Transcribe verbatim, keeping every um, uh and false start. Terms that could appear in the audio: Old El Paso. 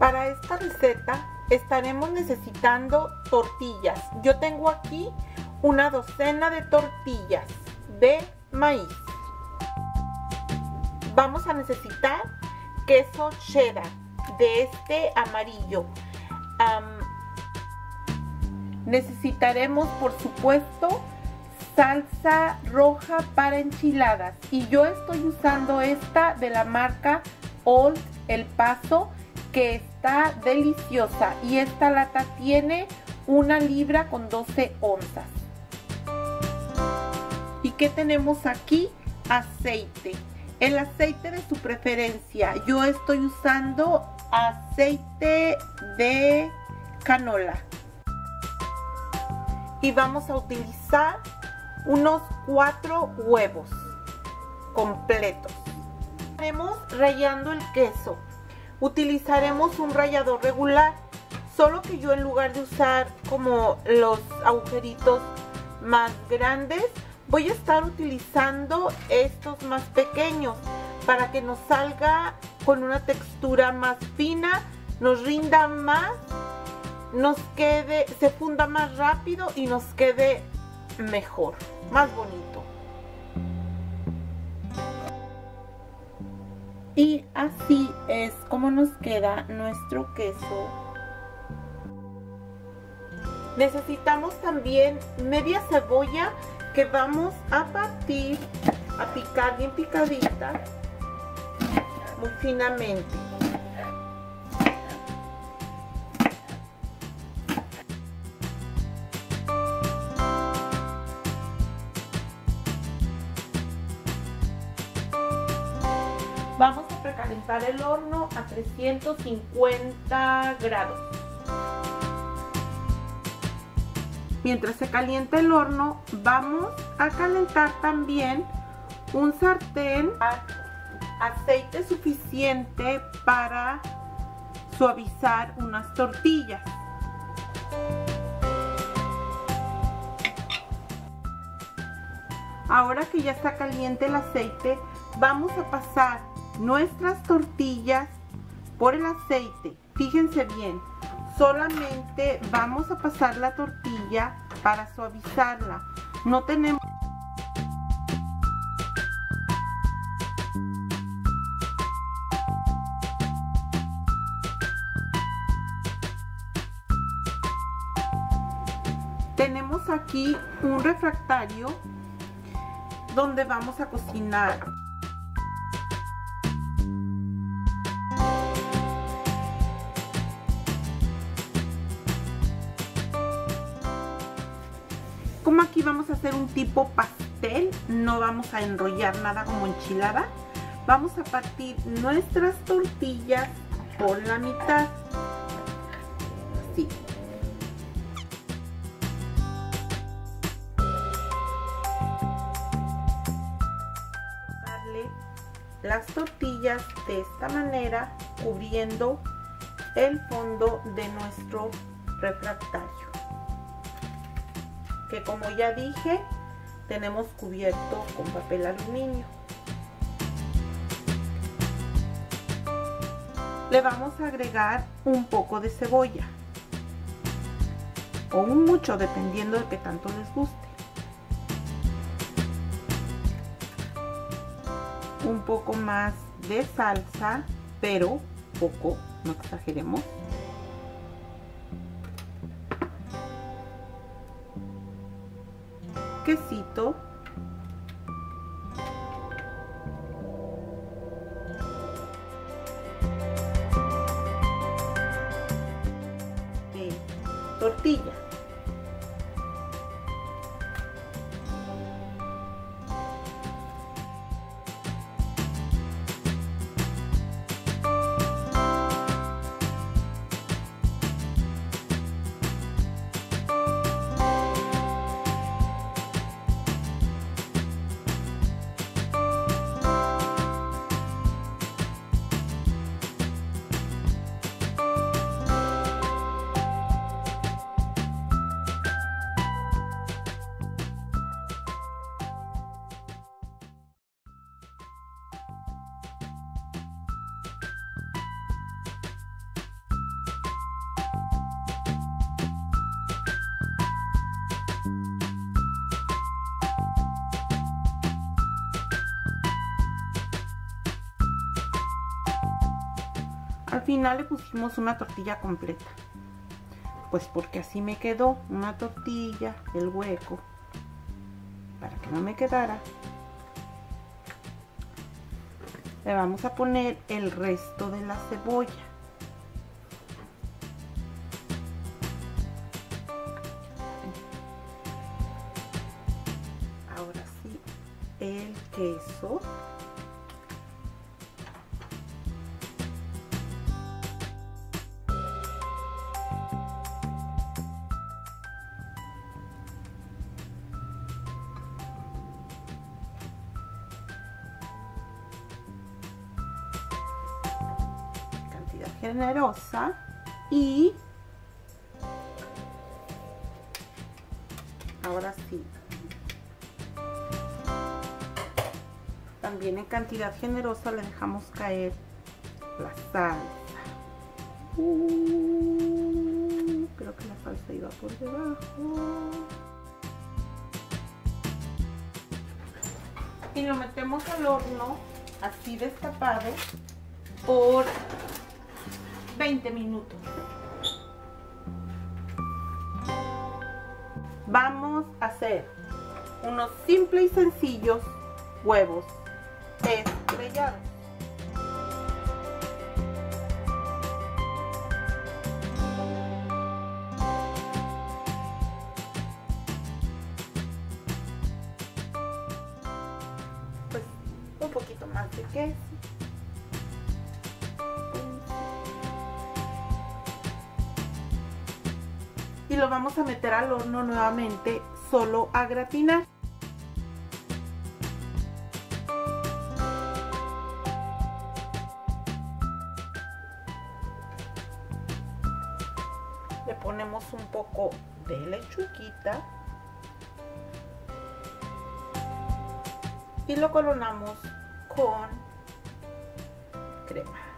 Para esta receta estaremos necesitando tortillas. Yo tengo aquí una docena de tortillas de maíz. Vamos a necesitar queso cheddar de este amarillo. Um, necesitaremos, por supuesto, salsa roja para enchiladas. Y yo estoy usando esta de la marca Old El Paso, que está deliciosa, y esta lata tiene una libra con doce onzas. ¿Y qué tenemos aquí? Aceite, el aceite de su preferencia. Yo estoy usando aceite de canola. Y vamos a utilizar unos cuatro huevos completos. Estaremos rallando el queso. Utilizaremos un rallador regular, solo que yo, en lugar de usar como los agujeritos más grandes, voy a estar utilizando estos más pequeños para que nos salga con una textura más fina, nos rinda más, nos quede, se funda más rápido y nos quede mejor, más bonito. Y así es como nos queda nuestro queso. Necesitamos también media cebolla que vamos a partir, a picar bien picadita, muy finamente. Vamos a precalentar el horno a trescientos cincuenta grados. Mientras se calienta el horno, vamos a calentar también un sartén con aceite suficiente para suavizar unas tortillas. Ahora que ya está caliente el aceite, vamos a pasar nuestras tortillas por el aceite. Fíjense bien, solamente vamos a pasar la tortilla para suavizarla. No tenemos tenemos aquí un refractario donde vamos a cocinar. Como aquí vamos a hacer un tipo pastel, no vamos a enrollar nada como enchilada, vamos a partir nuestras tortillas por la mitad, así. Darle las tortillas de esta manera, cubriendo el fondo de nuestro refractario, que, como ya dije, tenemos cubierto con papel aluminio. Le vamos a agregar un poco de cebolla, o un mucho, dependiendo de qué tanto les guste. Un poco más de salsa, pero poco, no exageremos. Quesito, tortilla, final le pusimos una tortilla completa, pues porque así me quedó una tortilla, el hueco, para que no me quedara. Le vamos a poner el resto de la cebolla. Ahora sí, el queso. Generosa. Y ahora sí, también en cantidad generosa le dejamos caer la salsa. Uh, creo que la salsa iba por debajo y lo metemos al horno así destapado por veinte minutos. Vamos a hacer unos simples y sencillos huevos estrellados. Pues un poquito más de queso. Y lo vamos a meter al horno nuevamente, solo a gratinar. Le ponemos un poco de lechuguita y lo coronamos con crema.